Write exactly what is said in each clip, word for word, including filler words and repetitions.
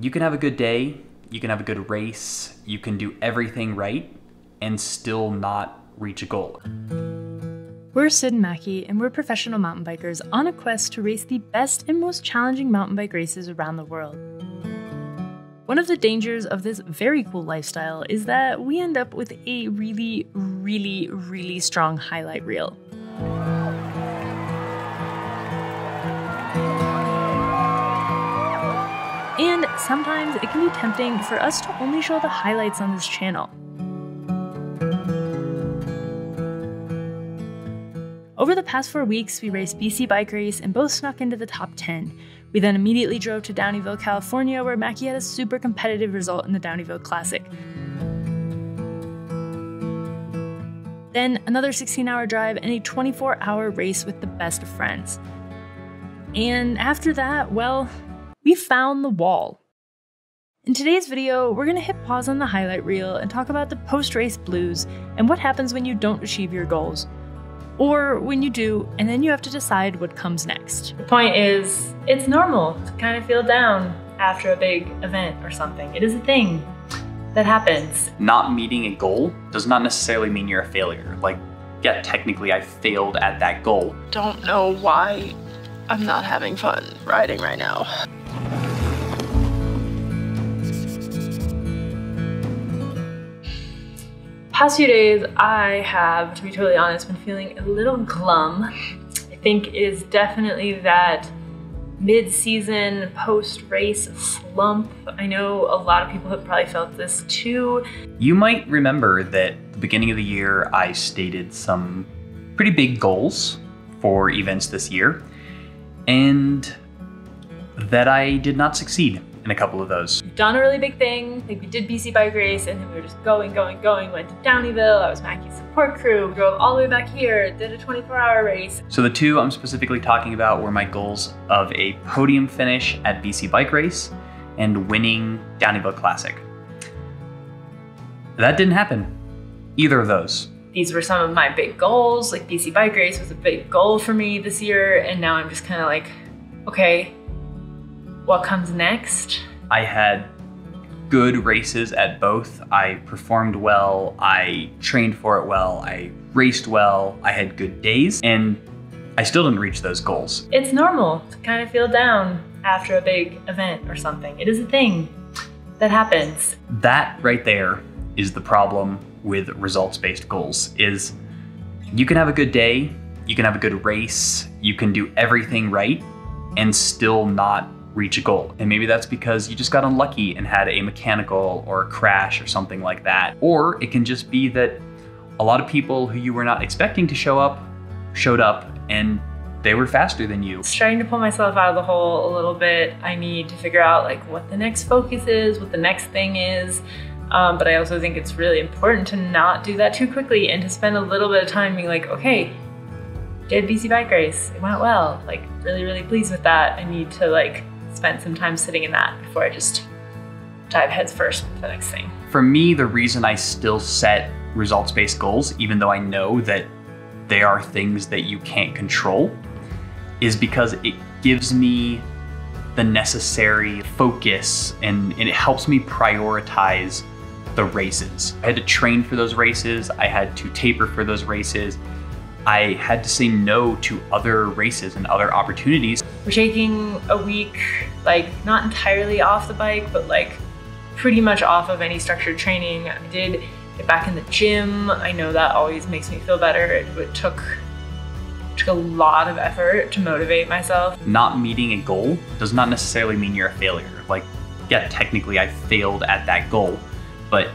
you can have a good day, you can have a good race, you can do everything right and still not reach a goal. We're Syd and Macky, and we're professional mountain bikers on a quest to race the best and most challenging mountain bike races around the world. One of the dangers of this very cool lifestyle is that we end up with a really, really, really strong highlight reel. And sometimes it can be tempting for us to only show the highlights on this channel. Over the past four weeks, we raced B C Bike Race and both snuck into the top ten. We then immediately drove to Downieville, California, where Macky had a super competitive result in the Downieville Classic. Then another sixteen hour drive and a twenty-four hour race with the best of friends. And after that, well, we found the wall. In today's video, we're gonna hit pause on the highlight reel and talk about the post-race blues and what happens when you don't achieve your goals. Or when you do, and then you have to decide what comes next. The point is, it's normal to kind of feel down after a big event or something. It is a thing that happens. Not meeting a goal does not necessarily mean you're a failure. Like, yeah, technically I failed at that goal. Don't know why I'm not having fun riding right now. Past few days, I have, to be totally honest, been feeling a little glum. I think it is definitely that mid-season, post-race slump. I know a lot of people have probably felt this too. You might remember that at the beginning of the year, I stated some pretty big goals for events this year, and that I did not succeed in a couple of those. We've done a really big thing, like we did B C Bike Race, and then we were just going, going, going, went to Downieville, I was Macky's support crew, drove all the way back here, did a twenty-four hour race. So the two I'm specifically talking about were my goals of a podium finish at B C Bike Race and winning Downieville Classic. That didn't happen, either of those. These were some of my big goals, like B C Bike Race was a big goal for me this year, and now I'm just kind of like, okay, what comes next? I had good races at both. I performed well, I trained for it well, I raced well, I had good days, and I still didn't reach those goals. It's normal to kind of feel down after a big event or something. It is a thing that happens. That right there is the problem with results-based goals, is you can have a good day, you can have a good race, you can do everything right, and still not reach a goal. And maybe that's because you just got unlucky and had a mechanical or a crash or something like that. Or it can just be that a lot of people who you were not expecting to show up, showed up and they were faster than you. Trying to pull myself out of the hole a little bit. I need to figure out like what the next focus is, what the next thing is. Um, but I also think it's really important to not do that too quickly and to spend a little bit of time being like, okay, did B C Bike Race, it went well. Like really, really pleased with that. I need to like spend some time sitting in that before I just dive heads first into the next thing. For me, the reason I still set results-based goals, even though I know that they are things that you can't control, is because it gives me the necessary focus and, and it helps me prioritize the races. I had to train for those races. I had to taper for those races. I had to say no to other races and other opportunities. We're taking a week, like not entirely off the bike, but like pretty much off of any structured training. I did get back in the gym. I know that always makes me feel better. It, it took, it took a lot of effort to motivate myself. Not meeting a goal does not necessarily mean you're a failure. Like, yeah, technically I failed at that goal, but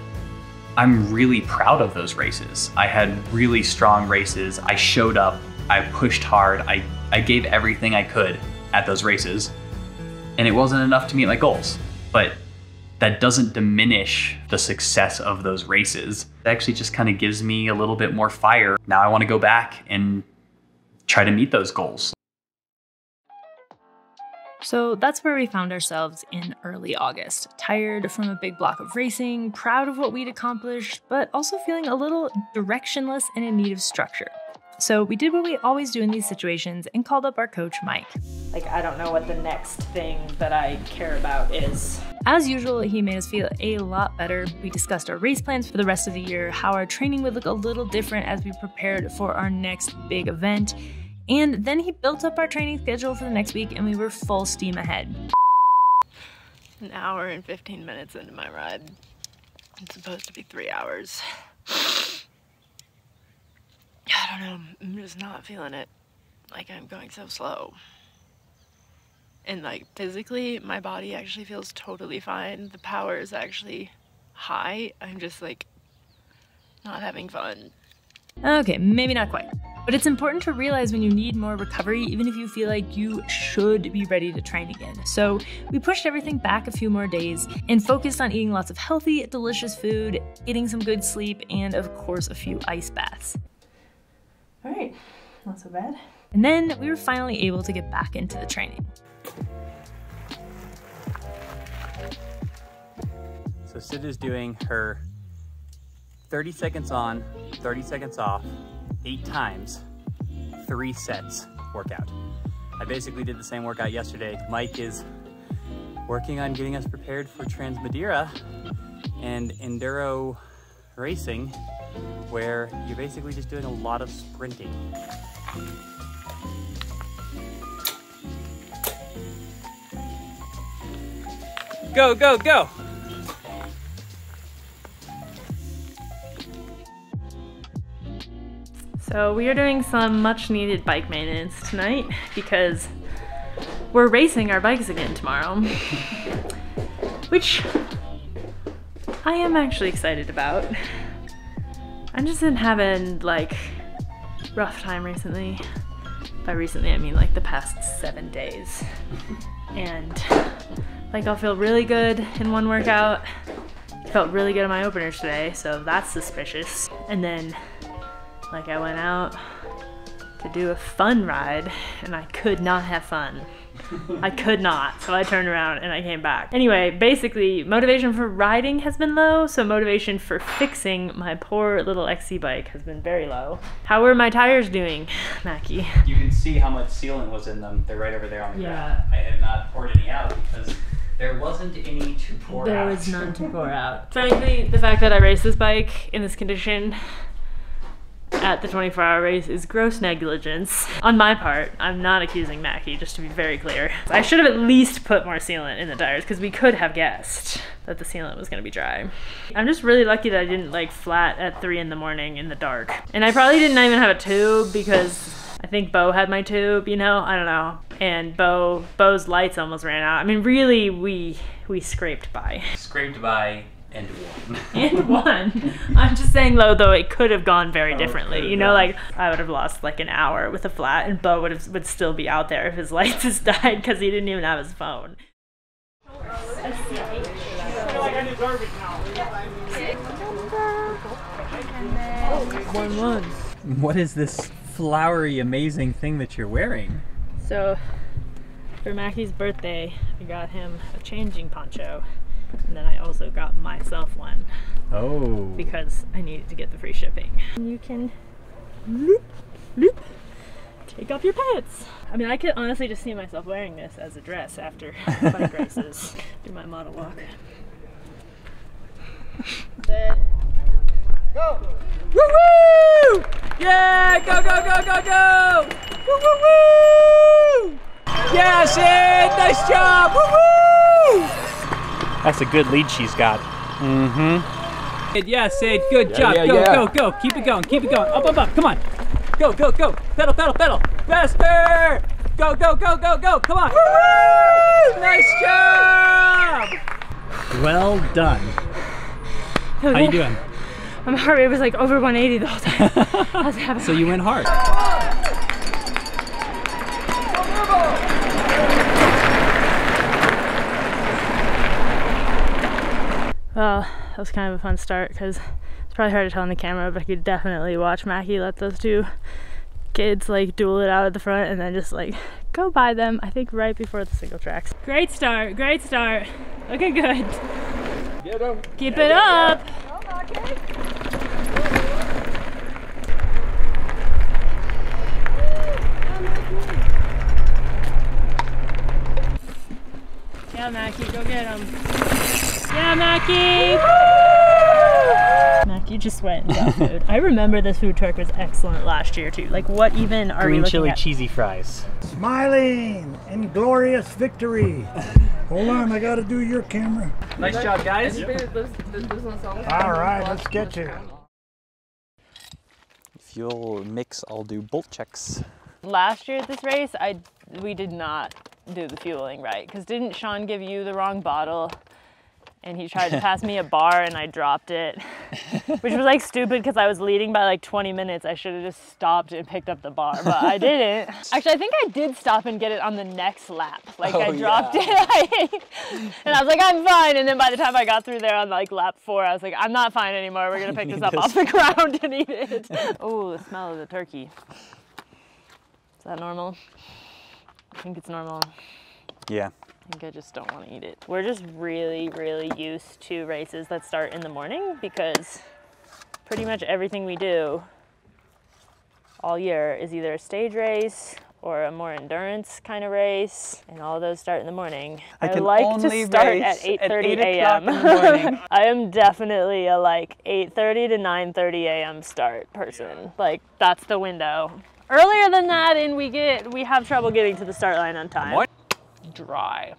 I'm really proud of those races. I had really strong races. I showed up, I pushed hard, I, I gave everything I could at those races, and it wasn't enough to meet my goals. But that doesn't diminish the success of those races. It actually just kind of gives me a little bit more fire. Now I want to go back and try to meet those goals. So that's where we found ourselves in early August, tired from a big block of racing, proud of what we'd accomplished, but also feeling a little directionless and in need of structure. So we did what we always do in these situations and called up our coach, Mike. Like, I don't know what the next thing that I care about is. As usual, he made us feel a lot better. We discussed our race plans for the rest of the year, how our training would look a little different as we prepared for our next big event, and then he built up our training schedule for the next week and we were full steam ahead. An hour and fifteen minutes into my ride. It's supposed to be three hours. I don't know, I'm just not feeling it. Like, I'm going so slow. And like, physically, my body actually feels totally fine. The power is actually high. I'm just like, not having fun. Okay, maybe not quite. But it's important to realize when you need more recovery, even if you feel like you should be ready to train again. So we pushed everything back a few more days and focused on eating lots of healthy, delicious food, getting some good sleep, and of course, a few ice baths. All right, not so bad. And then we were finally able to get back into the training. So Syd is doing her thirty seconds on, thirty seconds off, eight times, three sets workout. I basically did the same workout yesterday. Mike is working on getting us prepared for Trans Madeira and Enduro Racing, where you're basically just doing a lot of sprinting. Go, go, go! So we are doing some much needed bike maintenance tonight because we're racing our bikes again tomorrow, which I am actually excited about. I've just been having like rough time recently. By recently, I mean like the past seven days. And like I'll feel really good in one workout. I felt really good in my openers today, so that's suspicious. And then like I went out to do a fun ride and I could not have fun. I could not, so I turned around and I came back. Anyway, basically, motivation for riding has been low, so motivation for fixing my poor little X C bike has been very low. How were my tires doing, Macky? You can see how much sealant was in them. They're right over there on the yeah. ground. I have not poured any out because there wasn't any to pour there out. There was none to pour out. Frankly, the fact that I raced this bike in this condition at the twenty-four hour race is gross negligence. On my part, I'm not accusing Macky, just to be very clear. I should have at least put more sealant in the tires because we could have guessed that the sealant was gonna be dry. I'm just really lucky that I didn't like flat at three in the morning in the dark. And I probably didn't even have a tube because I think Beau had my tube, you know? I don't know. And Beau, Beau's lights almost ran out. I mean, really, we, we scraped by. Scraped by. And one. And one. I'm just saying low, though, it could have gone very oh, differently. You know, like, I would have lost like an hour with a flat, and Beau would have, would still be out there if his lights just died because he didn't even have his phone. One one. What is this flowery, amazing thing that you're wearing? So, for Macky's birthday, I got him a changing poncho. And then I also got myself one. Oh. Because I needed to get the free shipping. And you can loop, loop, take off your pants. I mean, I could honestly just see myself wearing this as a dress after bike races. Do my model walk. Set. Go! Woo-woo! Yeah! Go, go, go, go, go! Woo-woo-woo! Yeah, Syd! Nice job! Woo-woo! That's a good lead she's got. Mm-hmm. Yeah, Syd, good yeah, job. Yeah, go, yeah. go, go. Keep it going, keep it going. Up, up, up, come on. Go, go, go. Pedal, pedal, pedal. Faster! Go, go, go, go, go. Come on. Woo-hoo! Nice job! Well done. How are you doing? My heart rate was like over one eighty the whole time. I was having so you went hard. Well, that was kind of a fun start because it's probably hard to tell on the camera, but I could definitely watch Macky let those two kids like duel it out at the front and then just like go by them, I think right before the single tracks. Great start, great start. Looking good. Get him. Keep Get it him. up. Yeah, Macky, go get him. Yeah, Macky! Macky just went and got food. I remember this food truck was excellent last year too. Like, what even are Green you looking chili at? Cheesy fries. Smiling and glorious victory. Hold on, I gotta do your camera. Nice like, job, guys. Yep. All right, let's get you. If you'll mix, I'll do bolt checks. Last year at this race, I we did not do the fueling right, because didn't Sean give you the wrong bottle and he tried to pass me a bar and I dropped it, which was like stupid because I was leading by like twenty minutes. I should have just stopped and picked up the bar, but I didn't. Actually, I think I did stop and get it on the next lap. Like oh, I dropped yeah. it and I was like, I'm fine. And then by the time I got through there on like lap four, I was like, I'm not fine anymore. We're going to pick this up this. off the ground and eat it. Oh, the smell of the turkey. Is that normal? I think it's normal. Yeah. I think I just don't want to eat it. We're just really, really used to races that start in the morning, because pretty much everything we do all year is either a stage race or a more endurance kind of race, and all those start in the morning. I, I like to start at eight thirty a m I am definitely a like eight thirty to nine thirty a m start person. Yeah. Like, that's the window. Earlier than that, and we get we have trouble getting to the start line on time. What? Dry.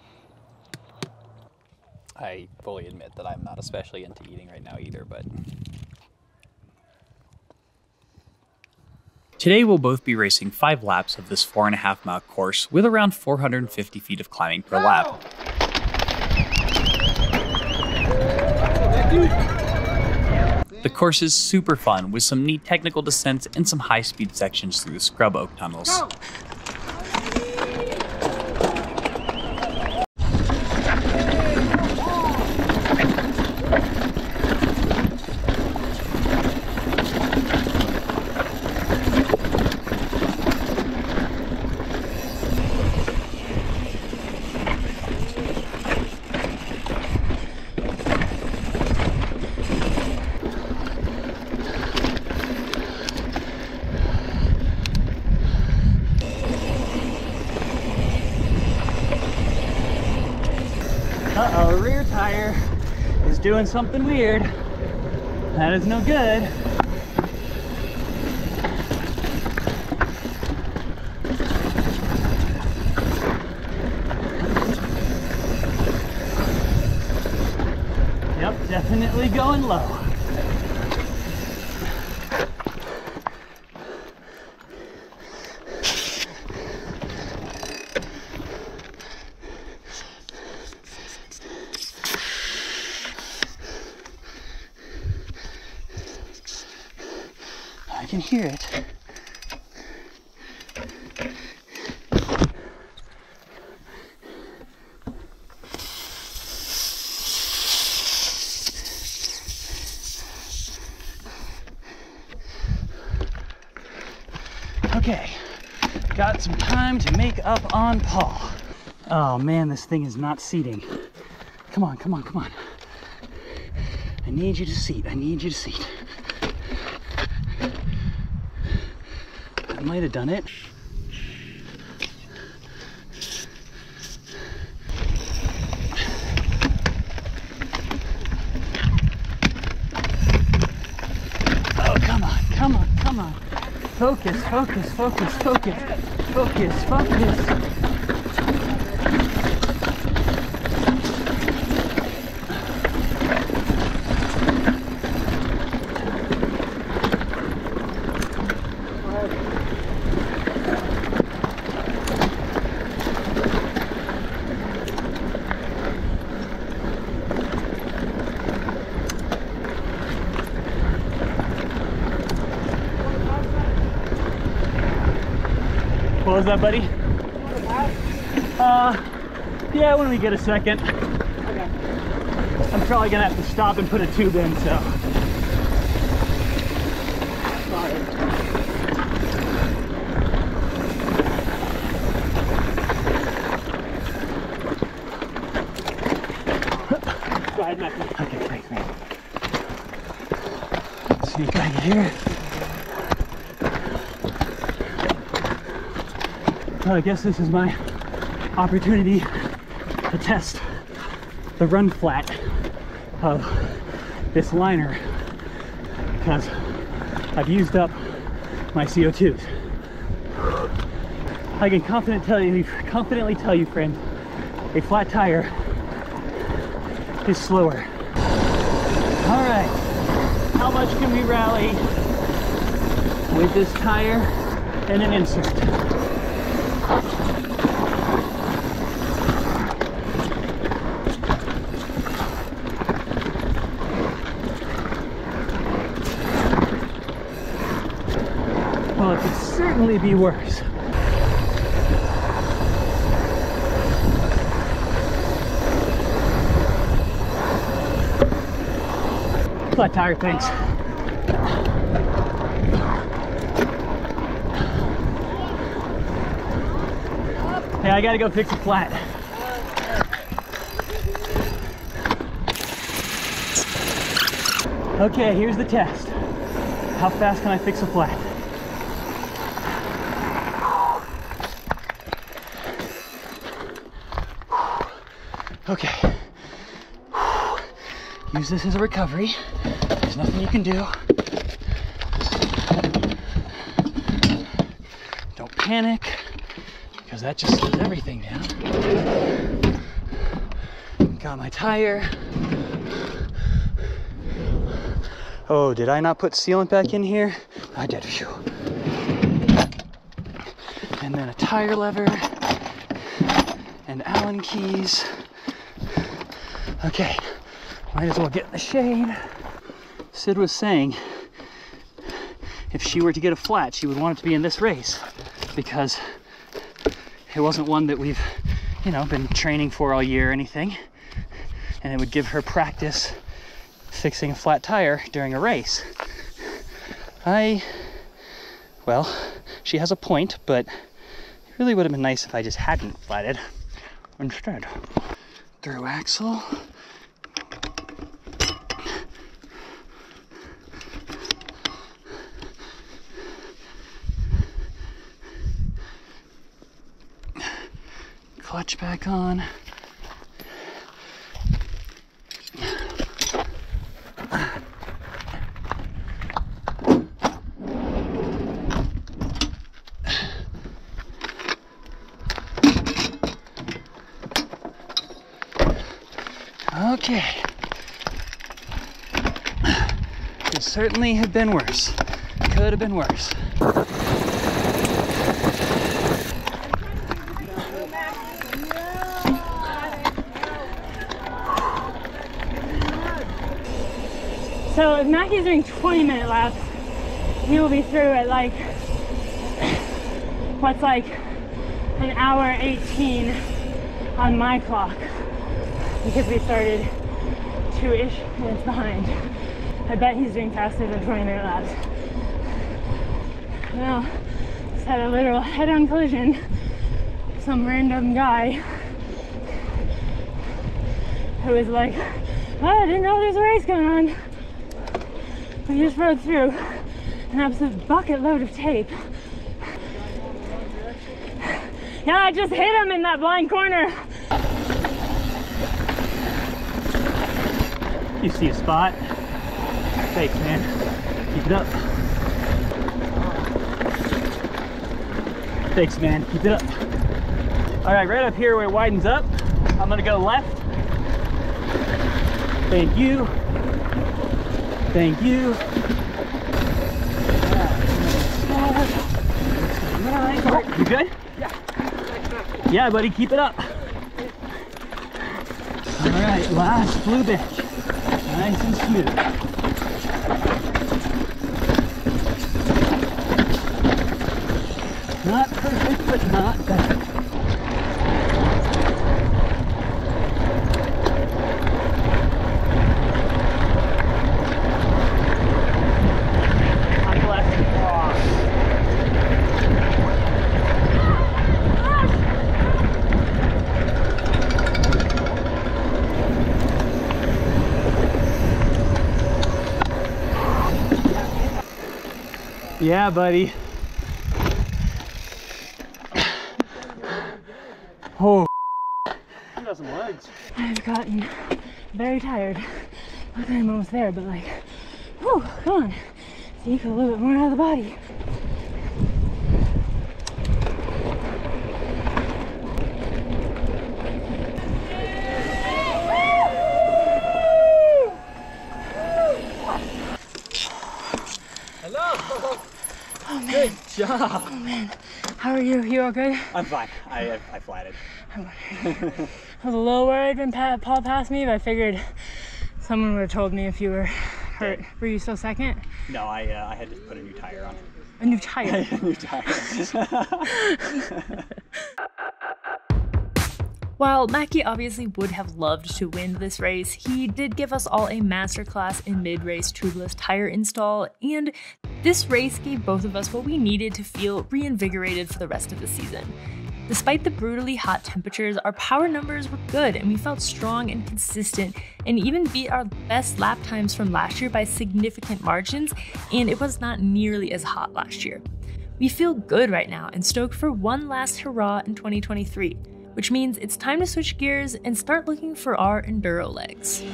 I fully admit that I'm not especially into eating right now either, but... Today we'll both be racing five laps of this four and a half mile course with around four hundred fifty feet of climbing per oh. lap. Thank you. The course is super fun, with some neat technical descents and some high-speed sections through the scrub oak tunnels. Go. Uh-oh, rear tire is doing something weird. That is no good. Yep, definitely going low. I can hear it. Okay, got some time to make up on Paul. Oh man, this thing is not seating. Come on, come on, come on. I need you to seat, I need you to seat. I might have done it. Oh, come on, come on, come on. Focus, focus, focus, focus, focus, focus. What was that, buddy? Uh, yeah, when we get a second. Okay. I'm probably gonna have to stop and put a tube in, so. Sorry. Go ahead, Macky. Okay, great, great. Let's see if I can hear it. I guess this is my opportunity to test the run flat of this liner because I've used up my C O twos. I can confidently tell you, confidently tell you, friends, a flat tire is slower. All right, how much can we rally with this tire and an insert? Well, it could certainly be worse. Flat tire, thanks. Hey, I gotta go fix a flat. Okay, here's the test. How fast can I fix a flat? Okay, use this as a recovery. There's nothing you can do. Don't panic, because that just slows everything down. Got my tire. Oh, did I not put sealant back in here? I did, phew. And then a tire lever and Allen keys. Okay, might as well get in the shade. Syd was saying if she were to get a flat, she would want it to be in this race because it wasn't one that we've, you know, been training for all year or anything. And it would give her practice fixing a flat tire during a race. I, well, she has a point, but it really would have been nice if I just hadn't flatted instead. Through axle. Clutch back on. Okay, could certainly have been worse. Could have been worse. So if Macky's doing twenty minute laps, he will be through at like, what's like an hour eighteen on my clock, because we started two-ish minutes behind. I bet he's doing faster than twenty minute laps. Well, just had a literal head-on collision. Some random guy who was like, oh, I didn't know there's a race going on. We just rode through an absolute bucket load of tape. Yeah, I just hit him in that blind corner. You see a spot? Thanks, man. Keep it up. Thanks, man. Keep it up. All right, right up here where it widens up, I'm gonna go left. Thank you. Thank you. Right, you good? Yeah. Yeah, buddy. Keep it up. All right, last blue bench. Nice and smooth. Not perfect, but not bad. I left. Yeah, buddy. Oh, that doesn't work. I've gotten very tired. Okay, I'm almost there, but like, whew, come on. So you get a little bit more out of the body. Hello! Oh, man. Good job! Oh man, how are you? You all good? I'm fine. I, I, I flatted. I was a little worried when Pat Paul passed me, but I figured someone would have told me if you were hurt. Were you still second? No, I, uh, I had to put a new tire on. A new tire? A new tire. While Macky obviously would have loved to win this race, he did give us all a masterclass in mid-race tubeless tire install, and this race gave both of us what we needed to feel reinvigorated for the rest of the season. Despite the brutally hot temperatures, our power numbers were good and we felt strong and consistent, and even beat our best lap times from last year by significant margins, and it was not nearly as hot last year. We feel good right now and stoked for one last hurrah in twenty twenty-three. Which means it's time to switch gears and start looking for our enduro legs.